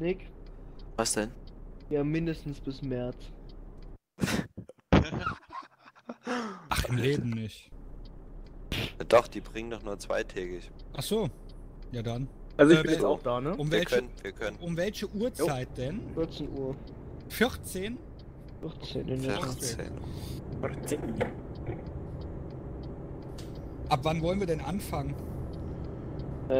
Nick? Was denn? Ja, mindestens bis März. Ach, im Leben nicht. Ja, doch, die bringen doch nur zweitägig. Ach so. Ja, dann. Also, ich bin jetzt auch da, ne? Wir können. Um welche Uhrzeit denn? 14 Uhr. 14? 14 in der 14. Ab wann wollen wir denn anfangen?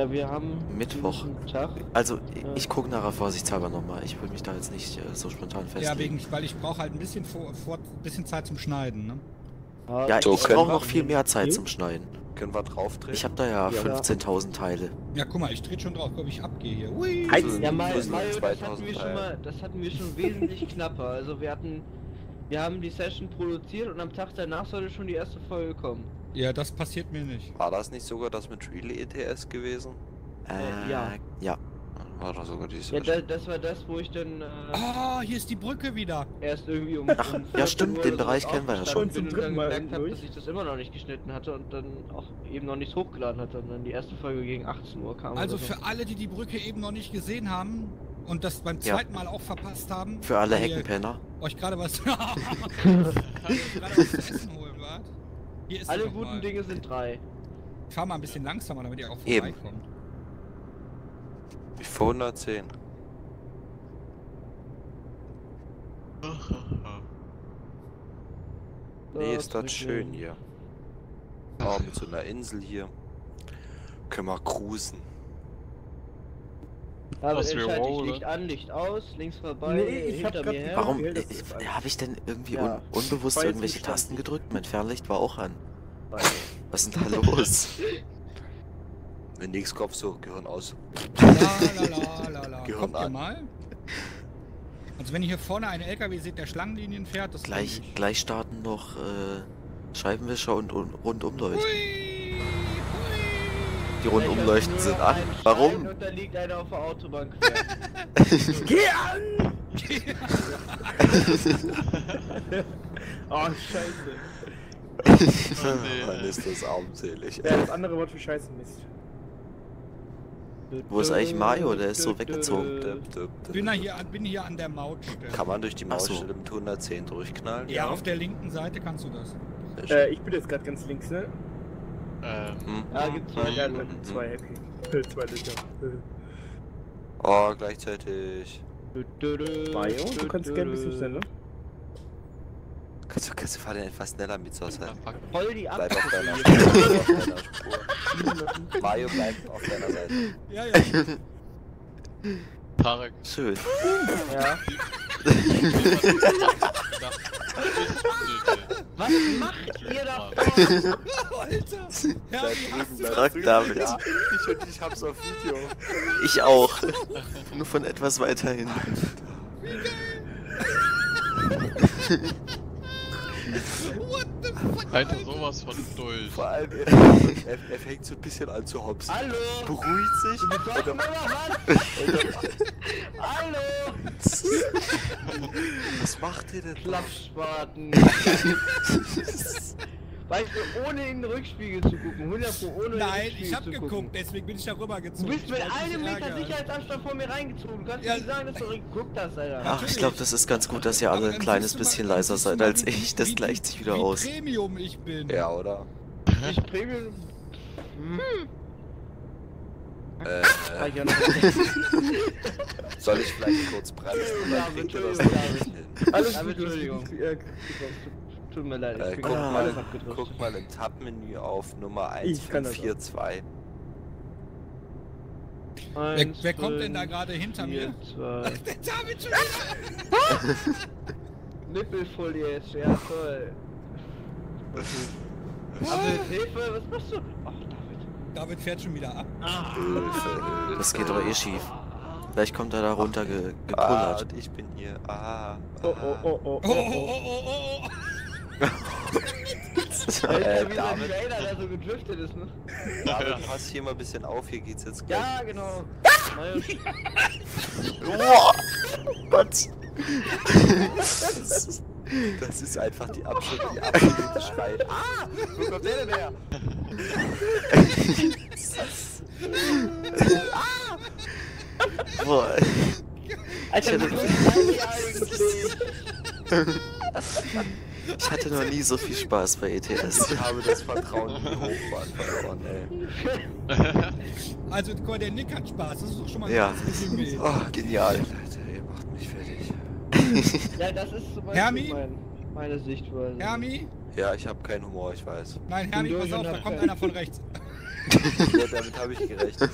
Wir haben Mittwoch. Tag. Also ich gucke nachher vorsichtshalber nochmal. Ich will mich da jetzt nicht so spontan festlegen. Ja, weil ich brauche halt ein bisschen, bisschen Zeit zum Schneiden, ne? Ja, so, ich brauche noch viel mehr Zeit zum Schneiden. Können wir drauf drehen? Ich habe da ja 15.000 Teile. Ja, guck mal, ich drehe schon drauf, ob ich abgehe hier. Ui! Ja, das hatten wir schon wesentlich knapper. Also wir haben die Session produziert und am Tag danach sollte schon die erste Folge kommen. Ja, das passiert mir nicht. War das nicht sogar das mit Relay ETS gewesen? Ja. Ja. War das sogar die Session? Ja, das war das, wo ich dann... Ah, hier ist die Brücke wieder! Erst irgendwie um... Ach, ja stimmt, den Bereich kennen wir ja schon. Und dann gemerkt habe, dass ich das immer noch nicht geschnitten hatte und dann auch eben noch nichts hochgeladen hatte. Und dann die erste Folge gegen 18 Uhr kam. Also für alle, die die Brücke eben noch nicht gesehen haben und das beim zweiten Mal auch verpasst haben... Für alle Heckenpenner. Euch gerade was... zu essen holen, wart. Alle guten Dinge sind drei. Ich fahr mal ein bisschen langsamer, damit ihr auch vorbeikommt. Ich fahr 110. Nee, ist das schön hier. Oh, mit so einer Insel hier. Können wir cruisen. Aber entscheide ich Licht an, Licht aus, links vorbei, hinter mir her. Warum habe ich denn irgendwie unbewusst irgendwelche Tasten gedrückt? Mein Fernlicht war auch an. Was ist denn da los? Wenn nichts Kopf so, Gehirn aus. Gehirn an. Mal. Also wenn ihr hier vorne einen LKW seht, der Schlangenlinien fährt, das gleich starten noch Scheibenwischer und Rundumleuchten. Die Rundumleuchten sind an. Warum? Und da liegt einer auf der Autobahn. Geh an! Oh, scheiße. Oh, nee. Dann ist das armselig. Ja, das andere Wort für Scheiße Mist. Wo ist eigentlich Mario? Der ist so weggezogen. Bin hier an der Mautstelle. Kann man durch die Mautstelle mit 110 durchknallen? Ja, auf der linken Seite kannst du das. Ich bin jetzt gerade ganz links, ne? Ja, gibt's zwei Liter. Oh, gleichzeitig. Mayo, du kannst gerne ein bisschen schneller. Kannst du fahren etwas schneller mit so sein? Voll die Abfahrt. Bleib auf deiner Spur. Mayo bleibt auf deiner Seite. Ja, ja. Tarek. Schön. Ja. Was macht ihr da vorne? Alter! Ja, ich hab's auf Video. Ich auch. Nur von etwas weiter hin. Wie geil! What the fuck? Alter, sowas von durch. Vor allem, er fängt so ein bisschen an zu hopsen. Hallo! Beruhigt sich. Hallo! Was macht ihr denn? Klappspaten! Weißt du, ohne in den Rückspiegel zu gucken. 100 ohne in den Rückspiegel zu gucken. Nein, ich hab geguckt, deswegen bin ich da rübergezogen. Du bist mit einem Meter Sicherheitsabstand vor mir reingezogen. Kannst du nicht sagen, dass du geguckt hast, Alter? Ach, ich glaube, das ist ganz gut, dass ihr alle ein kleines bisschen leiser seid als ich. Das gleicht sich wieder aus. Wie Premium ich bin. Ja, oder? Ich Premium... Soll ich vielleicht kurz bremsen? Alles mit Entschuldigung. Tut mir leid, ich guck mal im Tab-Menü auf Nummer 1542. Wer kommt denn da gerade hinter mir? Ach, der David schon wieder! Nippelfolie ist, ja voll. David, Hilfe, was machst du? Ach, David fährt schon wieder ab. Hilfe. Das geht doch eh schief. Vielleicht kommt er da runter gekullert. Ich bin hier. Oh. David, der so gedriftet ist, ne? David, pass hier mal ein bisschen auf, hier geht's jetzt gleich. Ja, genau. Boah! Gott! Das ist einfach die absolute Schrei. Wo kommt der denn her? Boah! Alter, ich hatte noch nie so viel Spaß bei ETS. Ich habe das Vertrauen in die Hochbahn verloren, ey. Also, guck mal, der Nick hat Spaß, das ist doch schon mal ein bisschen weh. Oh, genial. Alter, ihr macht mich fertig. Ja, das ist zum Beispiel meine Sichtweise. Hermi? Ja, ich habe keinen Humor, ich weiß. Nein, Hermi, pass auf, da kommt einer von rechts. Ja, damit habe ich gerechnet.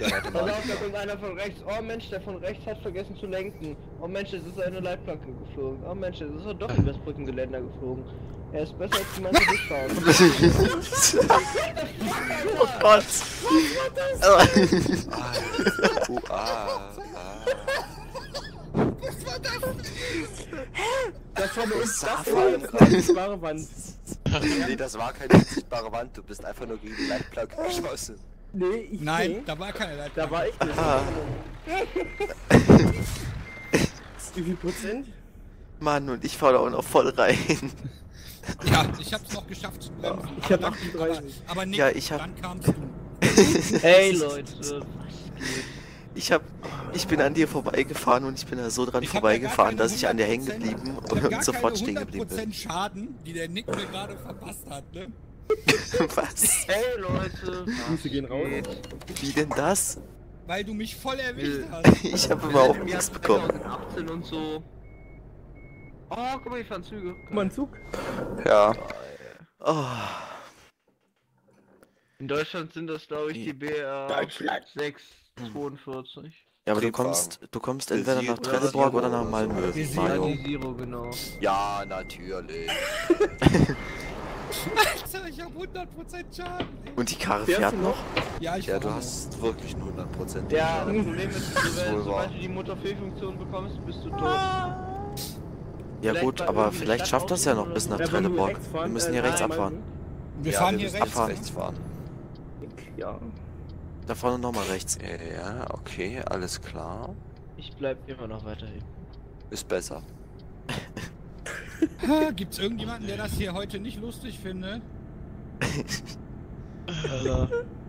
Pass auf, da kommt einer von rechts. Oh Mensch, der von rechts hat vergessen zu lenken. Oh Mensch, es ist eine Leitplanke geflogen. Oh Mensch, es ist doch über das Brückengeländer geflogen. Er ist besser als die meisten Durchfahrer. Oh Gott. Was war das? Hä? Das war nur unsichtbare Wand. Nee, das war keine unsichtbare Wand, du bist einfach nur gegen die Leitplanke geschossen. Nee, ich Nein, da war keine Leitplanke. Da war ich nicht. Ah. Wie viel Prozent? Mann, und ich fahre da auch noch voll rein. Ja, ich hab's noch geschafft zu bremsen. Ich hab 38. Aber Nick, ja, dann kamst du. Hey Leute. Ich bin an dir vorbeigefahren und ich bin da so dran vorbeigefahren, dass ich an dir hängen geblieben und sofort stehen geblieben bin. 100% Schaden, die der Nick mir gerade verpasst hat, ne? Was? Hey Leute! Grüße gehen raus. Wie denn das? Weil du mich voll erwischt hast. Ich habe überhaupt nichts bekommen. Und so. Oh, guck mal, ich fand Züge. Guck mal, ein Zug? Ja. Oh. In Deutschland sind das, glaube ich, die BR 642. Ja, aber du kommst entweder nach Trelleborg oder nach Malmö. Visiro, genau. Ja, natürlich. Alter, ich hab 100% Schaden. Und die Karre fährt noch? Ja, ich du hast wirklich nur 100% Schaden. Ja, das Problem ist, wenn du zum Beispiel die Motorfehlfunktion bekommst, bist du tot. Ja gut, aber vielleicht schafft das ja noch bis nach Trelleborg. Wir müssen hier rechts abfahren. Wir fahren hier rechts fahren. Ja. Da vorne nochmal rechts. Ja, okay, alles klar. Ich bleib immer noch weiterhin. Ist besser. Gibt's irgendjemanden, der das hier heute nicht lustig findet?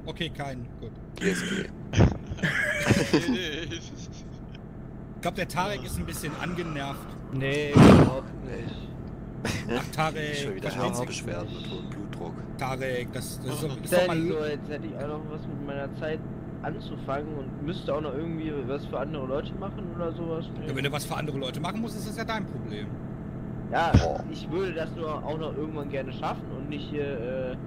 Okay, keinen. Gut. GSG. Ich glaube, der Tarek ist ein bisschen angenervt. Nee, überhaupt nicht. Ach, Tarek, ich schon wieder Herzbeschwerden und Blutdruck. Tarek, das ist doch mal... So, jetzt hätte ich auch noch was mit meiner Zeit anzufangen und müsste auch noch irgendwie was für andere Leute machen oder sowas. Nee. Ja, wenn du was für andere Leute machen musst, ist das ja dein Problem. Ja, ich würde das nur auch noch irgendwann gerne schaffen und nicht hier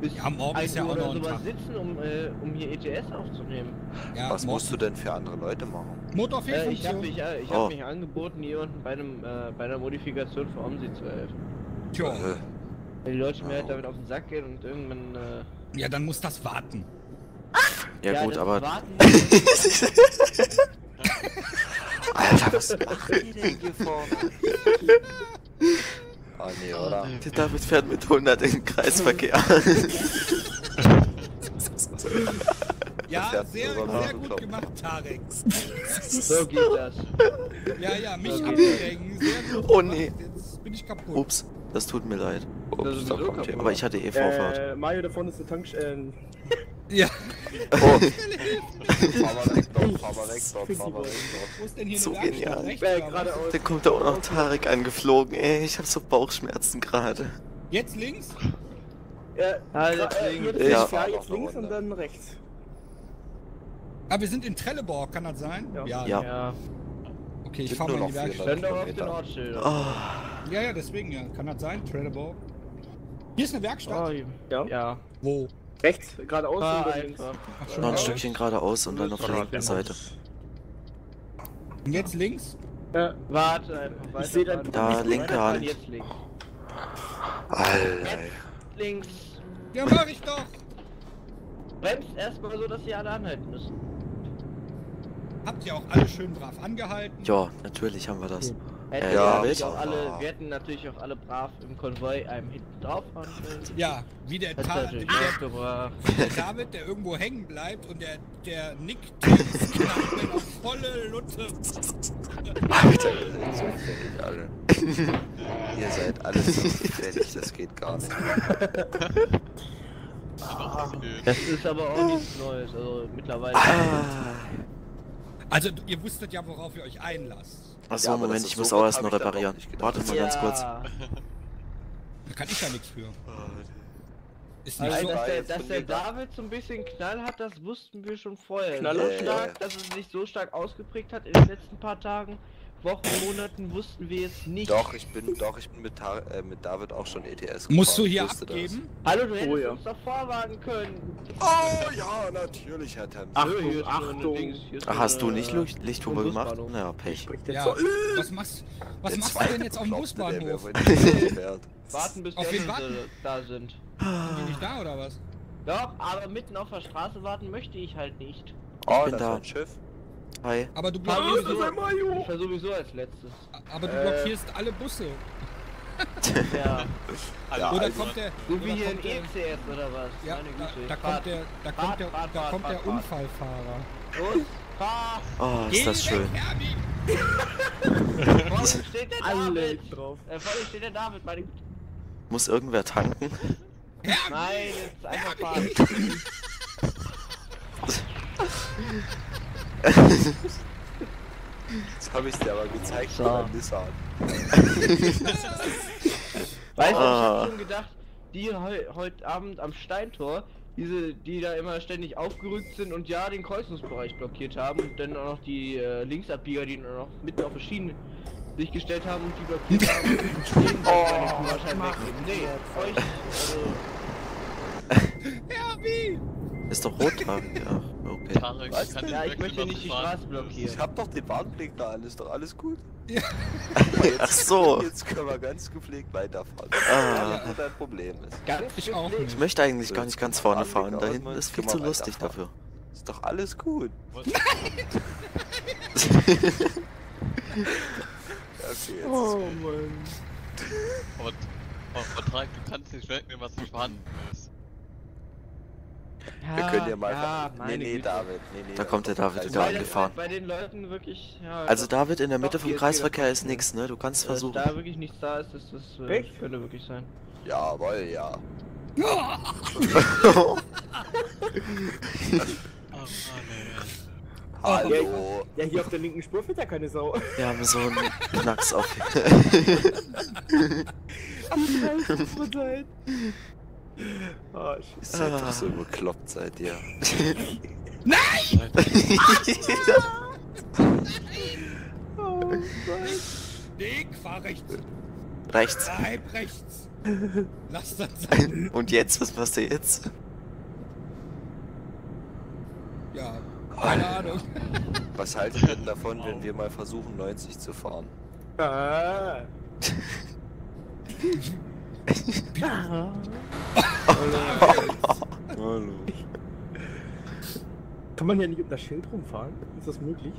bis ja, morgen ist ja auch noch ein Tag sitzen, um hier ETS aufzunehmen. Ja, was musst du denn für andere Leute machen? Motorfehlfunktion? Ich hab mich angeboten, jemanden bei einer Modifikation für Omsi zu helfen. Tja. Wenn die Leute mir halt damit auf den Sack gehen und irgendwann... Ja, dann muss das warten. Ja gut, aber... Warten, Alter, was macht die denn hier vorne? Oh nee, oder? Der David fährt mit 100 in den Kreisverkehr. Ja, sehr, sehr gut gemacht, Tarek. So geht das. Ja, ja, mich ablenken. Sehr gut. Oh nee. Jetzt bin ich kaputt. Ups, das tut mir leid. Ups, da kommt hier. Aber ich hatte eh Vorfahrt. Mayo, da vorne ist eine Tankstelle. Ja. Oh. So genial. Da kommt da auch noch Tarek angeflogen, ey. Ich hab so Bauchschmerzen gerade. Jetzt links? Ja, jetzt links und dann rechts. Ah, wir sind in Trelleborg, kann das sein? Ja. Ja. Okay, ich fahr mal in die Werkstatt. Oh. Ja, deswegen, ja. Kann das sein? Trelleborg. Hier ist eine Werkstatt. Oh, ja. Wo? Rechts, geradeaus und links. Noch ein Stückchen geradeaus und dann auf der linken Seite. Und jetzt links? Warte einfach weiter. Ich seh dann da, linke Hand. Jetzt links. Alter. Links. Ja, mach ich doch. Bremst erstmal so, dass ihr alle anhalten müssen. Habt ihr auch alle schön brav angehalten? Ja, natürlich haben wir das. Wir hätten natürlich auch alle brav im Konvoi einem hinten drauf fahren können. Ja, wie der Tarek, David, der irgendwo hängen bleibt und der NikThems knallt mit einer volle Lutte. Alter, ihr seid fertig alle. Ihr seid alle so fertig, das geht gar nicht. Das ist aber auch nichts Neues, also mittlerweile. Also, ihr wusstet ja, worauf ihr euch einlasst. Achso, ja, Moment, ich muss auch erst noch reparieren. Wartet mal ganz kurz. Da kann ich ja nichts für. Ist nicht also, so dass der David so ein bisschen Knall hat, das wussten wir schon vorher. Knallanschlag, dass es sich so stark ausgeprägt hat in den letzten paar Tagen, Wochen, Monaten, wussten wir es nicht. Doch, ich bin mit David auch schon ETS gefahren. Musst du hier abgeben? Das. Hallo, du hättest uns doch vorwarnen können. Oh ja, natürlich, Herr Tems. Achtung. Ach, hast du nicht Lichthupe gemacht? Naja, Pech. Ja. So, was machst du denn jetzt auf dem Busbahnhof? Warten, bis die anderen da sind. Sind die nicht da, oder was? Doch, aber mitten auf der Straße warten möchte ich halt nicht. Oh, ich bin da. Ein Schiff. Hi. Aber du blockierst sowieso als letztes. Aber du blockierst alle Busse. Ja. Ja. Oder kommt der. So wie hier in ECS oder was? Ja, meine Güte. Da kommt der Unfallfahrer. Los, fahr! Oh, ist das schön. Vorne steht der David drauf. Vorne steht der David, meine Güte. Muss irgendwer tanken? Nein, jetzt einfach fahren. Jetzt habe ich dir aber gezeigt, so. Beim Nissan. Weißt du, ich hab schon gedacht, die heute Abend am Steintor, die da immer ständig aufgerückt sind und ja den Kreuzungsbereich blockiert haben und dann auch noch die Linksabbieger, die noch mitten auf der Schiene sich gestellt haben und die blockiert haben und stehen nee, euch. Herbie! Ist doch rot dran, ja. Okay. Tarek, ich möchte nicht die Straße blockieren. Ich hab doch den Warnblick da an, ist doch alles gut. Ja. Jetzt, ach so. Jetzt können wir ganz gepflegt weiterfahren. Ah. Ja, dein Problem ist. Ich möchte eigentlich gar nicht ganz vorne fahren, da hinten ist viel zu lustig dafür. Ist doch alles gut. Nein. Okay, jetzt oh Mann. Aber Tarek, du kannst nicht merken, was du vorhanden ist. Ja, wir können ja mal... Ja, nee, David. Da kommt der David wieder angefahren. Bei den Leuten wirklich... Ja, also David, in der Mitte vom Kreisverkehr ist nichts, ne? Du kannst versuchen. Da wirklich nichts da ist, das könnte wirklich sein. Jawohl, ja. Oh Mann, ey. Hallo. Ja, hier auf der linken Spur fährt ja keine Sau. Wir haben so einen Knacks auf. Oh, ich seid doch so bekloppt seid ihr. Nein! Oh Gott. Dick, fahr rechts. Rechts. Bleib rechts. Lass das sein. Und jetzt? Was machst du jetzt? Ja, keine Ahnung. Was haltet ihr denn davon, wenn wir mal versuchen 90 zu fahren? Ah. Hallo. Hallo. Kann man ja nicht um das Schild rumfahren? Ist das möglich?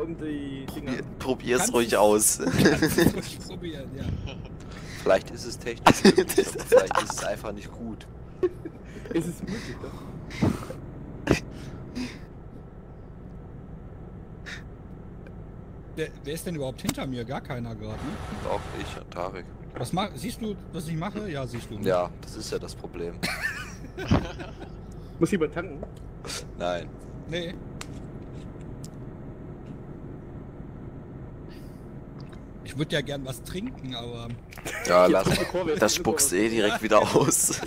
Um die Dinger. Probier's ruhig aus. Probieren, ja. Vielleicht ist es technisch möglich, vielleicht ist es einfach nicht gut. Ist es möglich, doch? Wer ist denn überhaupt hinter mir? Gar keiner gerade, ne? Auch ich, und Tarek. Was siehst du, was ich mache? Ja, siehst du. Nicht. Ja, das ist ja das Problem. Muss jemand tanken? Nein. Nee. Ich würde ja gern was trinken, aber... Ja, lass. Das spuckst eh direkt wieder aus.